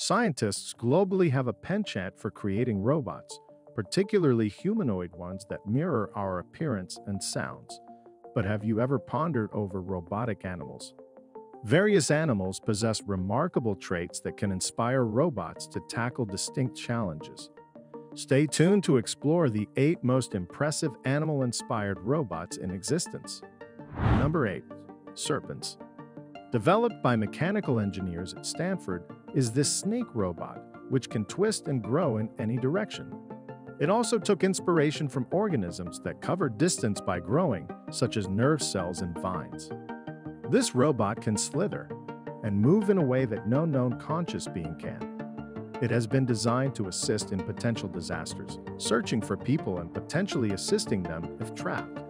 Scientists globally have a penchant for creating robots, particularly humanoid ones that mirror our appearance and sounds. But have you ever pondered over robotic animals? Various animals possess remarkable traits that can inspire robots to tackle distinct challenges. Stay tuned to explore the 8 most impressive animal-inspired robots in existence. Number 8. Serpents. Developed by mechanical engineers at Stanford is this snake robot, which can twist and grow in any direction. It also took inspiration from organisms that cover distance by growing, such as nerve cells and vines. This robot can slither and move in a way that no known conscious being can. It has been designed to assist in potential disasters, searching for people and potentially assisting them if trapped.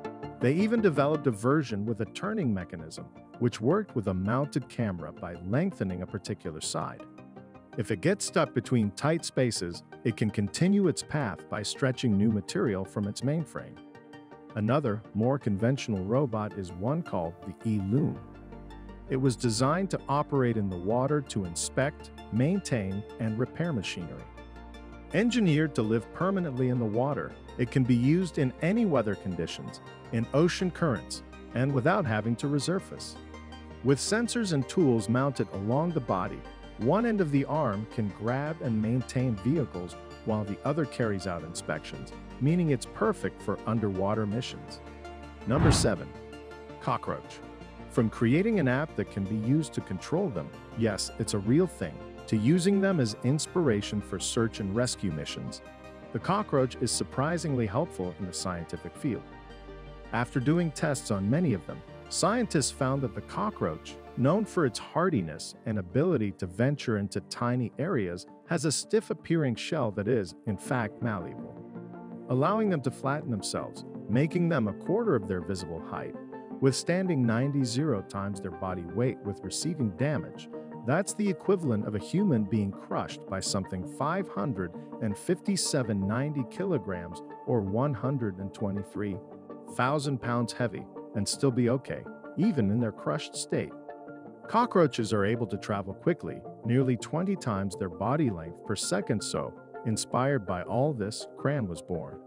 They even developed a version with a turning mechanism, which worked with a mounted camera by lengthening a particular side. If it gets stuck between tight spaces, it can continue its path by stretching new material from its mainframe. Another, more conventional robot is one called the Eelume. It was designed to operate in the water to inspect, maintain, and repair machinery. Engineered to live permanently in the water, it can be used in any weather conditions, in ocean currents, and without having to resurface. With sensors and tools mounted along the body, one end of the arm can grab and maintain vehicles while the other carries out inspections, meaning it's perfect for underwater missions. Number 7. Cockroach. From creating an app that can be used to control them, yes, it's a real thing, to using them as inspiration for search and rescue missions, the cockroach is surprisingly helpful in the scientific field. After doing tests on many of them, scientists found that the cockroach, known for its hardiness and ability to venture into tiny areas, has a stiff-appearing shell that is, in fact, malleable, allowing them to flatten themselves, making them a quarter of their visible height, withstanding 90 times their body weight with receiving damage. That's the equivalent of a human being crushed by something 557.90 kilograms or 123,000 pounds heavy and still be okay, even in their crushed state. Cockroaches are able to travel quickly, nearly 20 times their body length per second, so, inspired by all this, Cran was born.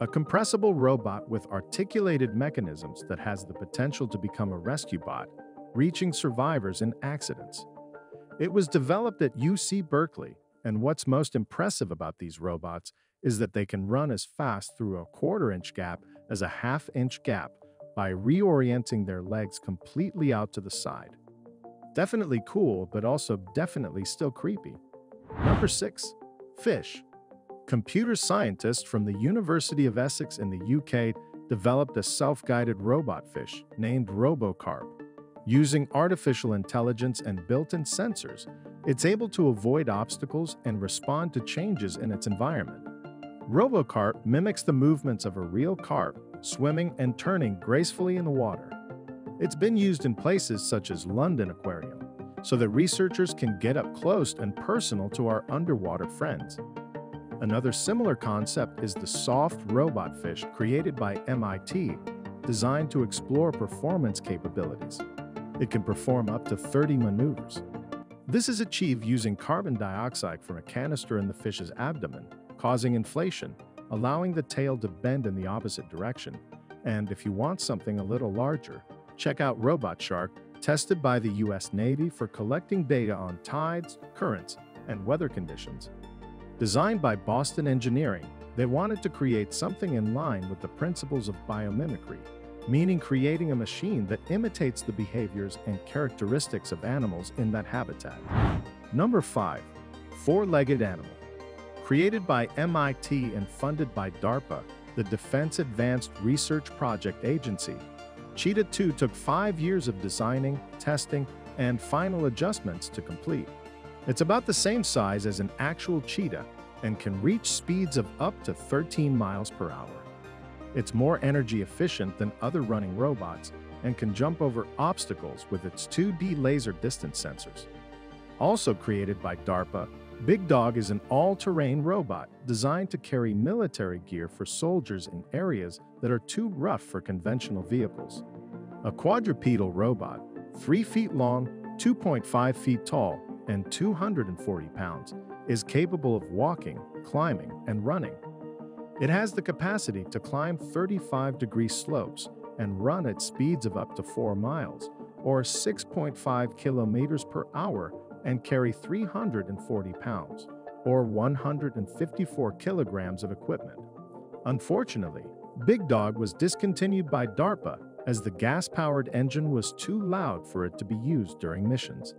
A compressible robot with articulated mechanisms that has the potential to become a rescue bot, reaching survivors in accidents. It was developed at UC Berkeley, and what's most impressive about these robots is that they can run as fast through a quarter-inch gap as a half-inch gap by reorienting their legs completely out to the side. Definitely cool, but also definitely still creepy. Number 6. Fish. Computer scientists from the University of Essex in the UK developed a self-guided robot fish named Robocarp. Using artificial intelligence and built-in sensors, it's able to avoid obstacles and respond to changes in its environment. Robocarp mimics the movements of a real carp, swimming and turning gracefully in the water. It's been used in places such as London Aquarium, so that researchers can get up close and personal to our underwater friends. Another similar concept is the soft robot fish created by MIT, designed to explore performance capabilities. It can perform up to 30 maneuvers. This is achieved using carbon dioxide from a canister in the fish's abdomen, causing inflation, allowing the tail to bend in the opposite direction. And if you want something a little larger, check out Robot Shark, tested by the US Navy for collecting data on tides, currents, and weather conditions. Designed by Boston Engineering, they wanted to create something in line with the principles of biomimicry, meaning creating a machine that imitates the behaviors and characteristics of animals in that habitat. Number 5. Four-legged animal. Created by MIT and funded by DARPA, the Defense Advanced Research Project Agency, Cheetah 2 took 5 years of designing, testing, and final adjustments to complete. It's about the same size as an actual cheetah and can reach speeds of up to 13 miles per hour. It's more energy efficient than other running robots and can jump over obstacles with its 2D laser distance sensors. Also created by DARPA, BigDog is an all-terrain robot designed to carry military gear for soldiers in areas that are too rough for conventional vehicles. A quadrupedal robot, 3 feet long, 2.5 feet tall, and 240 pounds, is capable of walking, climbing, and running. It has the capacity to climb 35-degree slopes and run at speeds of up to 4 miles, or 6.5 kilometers per hour, and carry 340 pounds, or 154 kilograms of equipment. Unfortunately, BigDog was discontinued by DARPA as the gas-powered engine was too loud for it to be used during missions.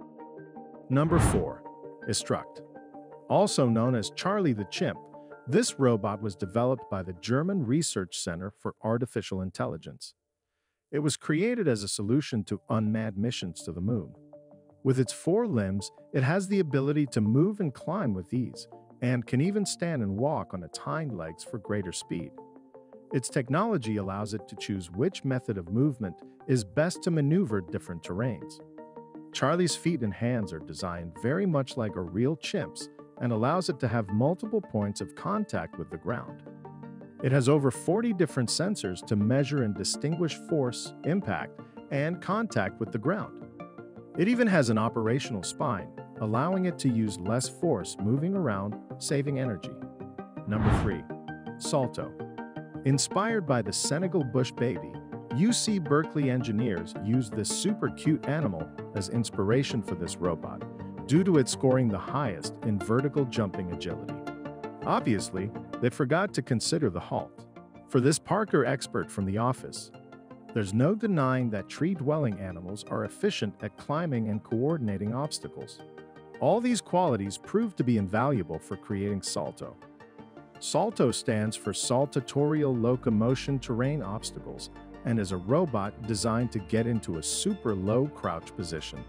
Number 4. Instruct. Also known as Charlie the Chimp, this robot was developed by the German Research Center for Artificial Intelligence. It was created as a solution to unmanned missions to the moon. With its 4 limbs, it has the ability to move and climb with ease, and can even stand and walk on its hind legs for greater speed. Its technology allows it to choose which method of movement is best to maneuver different terrains. Charlie's feet and hands are designed very much like a real chimp's and allows it to have multiple points of contact with the ground. It has over 40 different sensors to measure and distinguish force, impact, and contact with the ground. It even has an operational spine, allowing it to use less force moving around, saving energy. Number 3. Salto. Inspired by the Senegal bush baby, UC Berkeley engineers used this super cute animal as inspiration for this robot, due to it scoring the highest in vertical jumping agility. Obviously, they forgot to consider the halt. For this Parker expert from The Office, there's no denying that tree-dwelling animals are efficient at climbing and coordinating obstacles. All these qualities prove to be invaluable for creating Salto. Salto stands for Saltatorial Locomotion Terrain Obstacles and is a robot designed to get into a super low crouch position,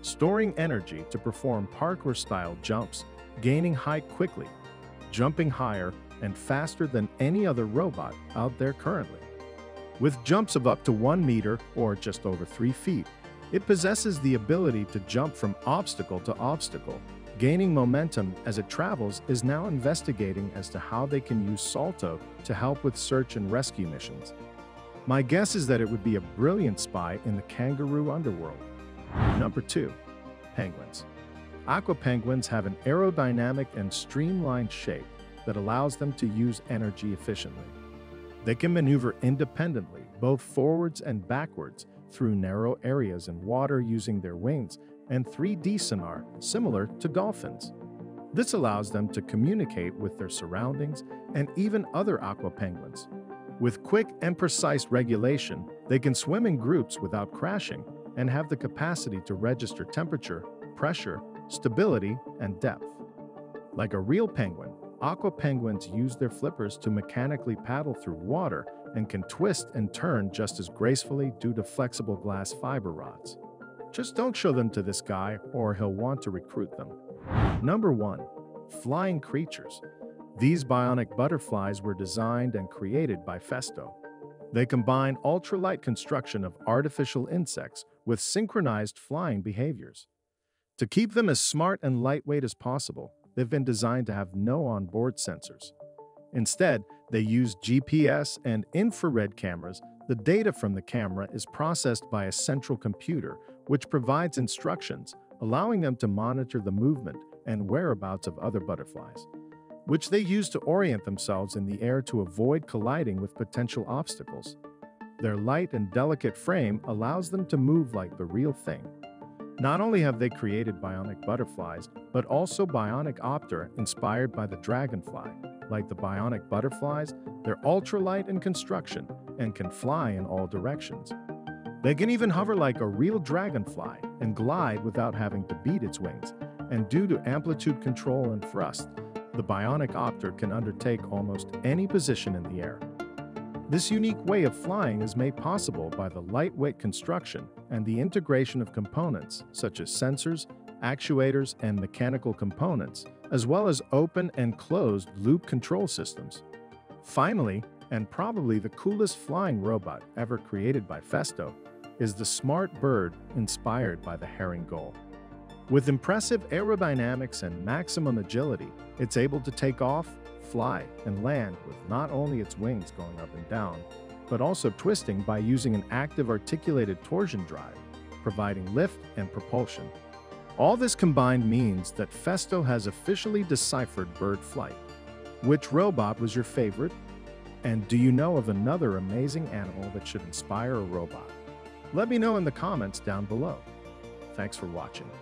storing energy to perform parkour-style jumps, gaining height quickly, jumping higher and faster than any other robot out there currently. With jumps of up to 1 meter or just over 3 feet, it possesses the ability to jump from obstacle to obstacle, gaining momentum as it travels. Is now investigating as to how they can use Salto to help with search and rescue missions. My guess is that it would be a brilliant spy in the kangaroo underworld. Number 2. Penguins. Aqua penguins have an aerodynamic and streamlined shape that allows them to use energy efficiently. They can maneuver independently, both forwards and backwards, through narrow areas in water using their wings and 3D sonar, similar to dolphins. This allows them to communicate with their surroundings and even other aqua penguins. With quick and precise regulation, they can swim in groups without crashing and have the capacity to register temperature, pressure, stability, and depth. Like a real penguin, aqua penguins use their flippers to mechanically paddle through water and can twist and turn just as gracefully due to flexible glass fiber rods. Just don't show them to this guy or he'll want to recruit them. Number 1. Flying creatures. These bionic butterflies were designed and created by Festo. They combine ultralight construction of artificial insects with synchronized flying behaviors. To keep them as smart and lightweight as possible, they've been designed to have no onboard sensors. Instead, they use GPS and infrared cameras. The data from the camera is processed by a central computer, which provides instructions, allowing them to monitor the movement and whereabouts of other butterflies, which they use to orient themselves in the air to avoid colliding with potential obstacles. Their light and delicate frame allows them to move like the real thing. Not only have they created bionic butterflies, but also bionic optera inspired by the dragonfly. Like the bionic butterflies, they're ultralight in construction and can fly in all directions. They can even hover like a real dragonfly and glide without having to beat its wings. And due to amplitude control and thrust, the bionic opter can undertake almost any position in the air. This unique way of flying is made possible by the lightweight construction and the integration of components such as sensors, actuators, and mechanical components, as well as open and closed loop control systems. Finally, and probably the coolest flying robot ever created by Festo, is the smart bird inspired by the herring gull. With impressive aerodynamics and maximum agility, it's able to take off, fly, and land with not only its wings going up and down, but also twisting by using an active articulated torsion drive, providing lift and propulsion. All this combined means that Festo has officially deciphered bird flight. Which robot was your favorite? And do you know of another amazing animal that should inspire a robot? Let me know in the comments down below. Thanks for watching.